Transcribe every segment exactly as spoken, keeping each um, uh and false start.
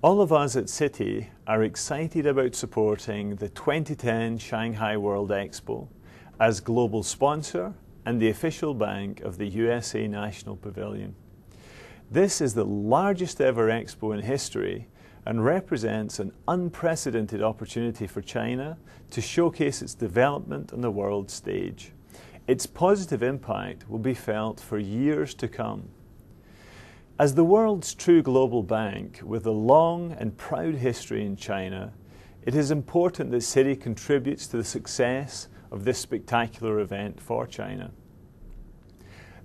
All of us at Citi are excited about supporting the twenty ten Shanghai World Expo as global sponsor and the official bank of the U S A National Pavilion. This is the largest ever expo in history and represents an unprecedented opportunity for China to showcase its development on the world stage. Its positive impact will be felt for years to come. As the world's true global bank with a long and proud history in China, it is important that Citi contributes to the success of this spectacular event for China.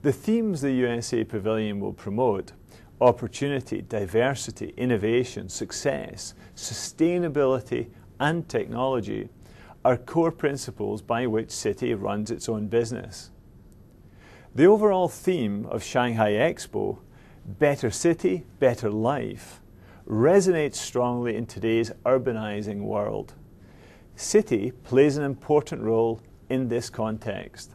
The themes the U S A Pavilion will promote: opportunity, diversity, innovation, success, sustainability and technology, are core principles by which Citi runs its own business. The overall theme of Shanghai Expo, Better City, Better Life, resonates strongly in today's urbanizing world. Citi plays an important role in this context.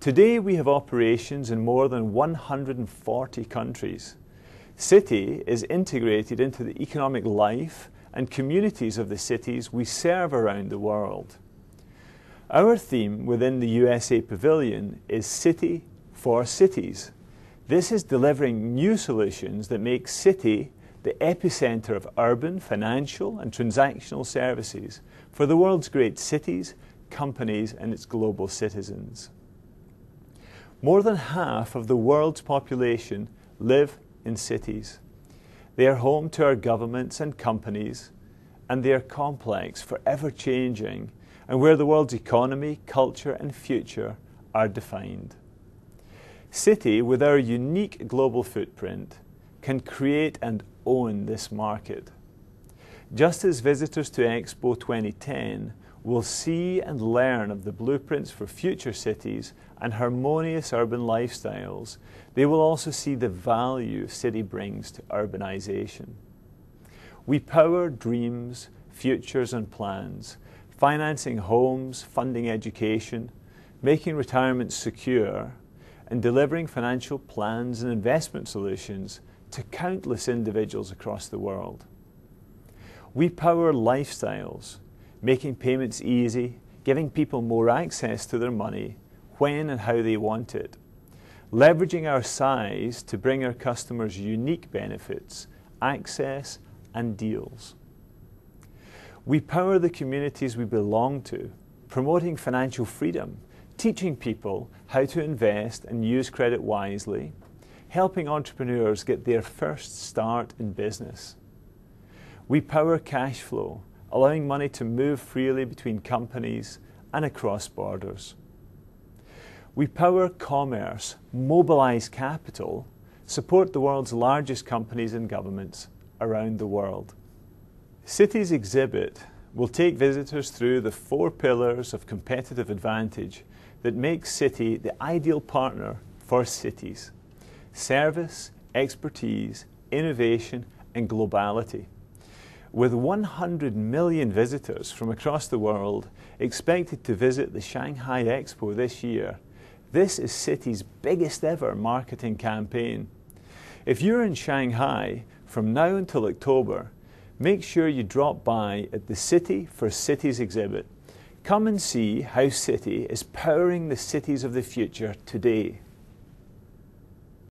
Today we have operations in more than one hundred forty countries. Citi is integrated into the economic life and communities of the cities we serve around the world. Our theme within the U S A Pavilion is Citi for Cities. This is delivering new solutions that make Citi the epicenter of urban, financial and transactional services for the world's great cities, companies and its global citizens. More than half of the world's population live in cities. They are home to our governments and companies, and they are complex, forever changing, and where the world's economy, culture and future are defined. Citi, with our unique global footprint, can create and own this market. Just as visitors to Expo twenty ten will see and learn of the blueprints for future cities and harmonious urban lifestyles, they will also see the value Citi brings to urbanization. We power dreams, futures and plans, financing homes, funding education, making retirement secure, and delivering financial plans and investment solutions to countless individuals across the world. We power lifestyles, making payments easy, giving people more access to their money when and how they want it, leveraging our size to bring our customers unique benefits, access and deals. We power the communities we belong to, promoting financial freedom, teaching people how to invest and use credit wisely, helping entrepreneurs get their first start in business. We power cash flow, allowing money to move freely between companies and across borders. We power commerce, mobilize capital, support the world's largest companies and governments around the world. Citi's exhibit will take visitors through the four pillars of competitive advantage that make Citi the ideal partner for cities: service, expertise, innovation and globality. With one hundred million visitors from across the world expected to visit the Shanghai Expo this year, this is Citi's biggest ever marketing campaign. If you're in Shanghai from now until October, make sure you drop by at the Citi for Cities exhibit. Come and see how Citi is powering the cities of the future today.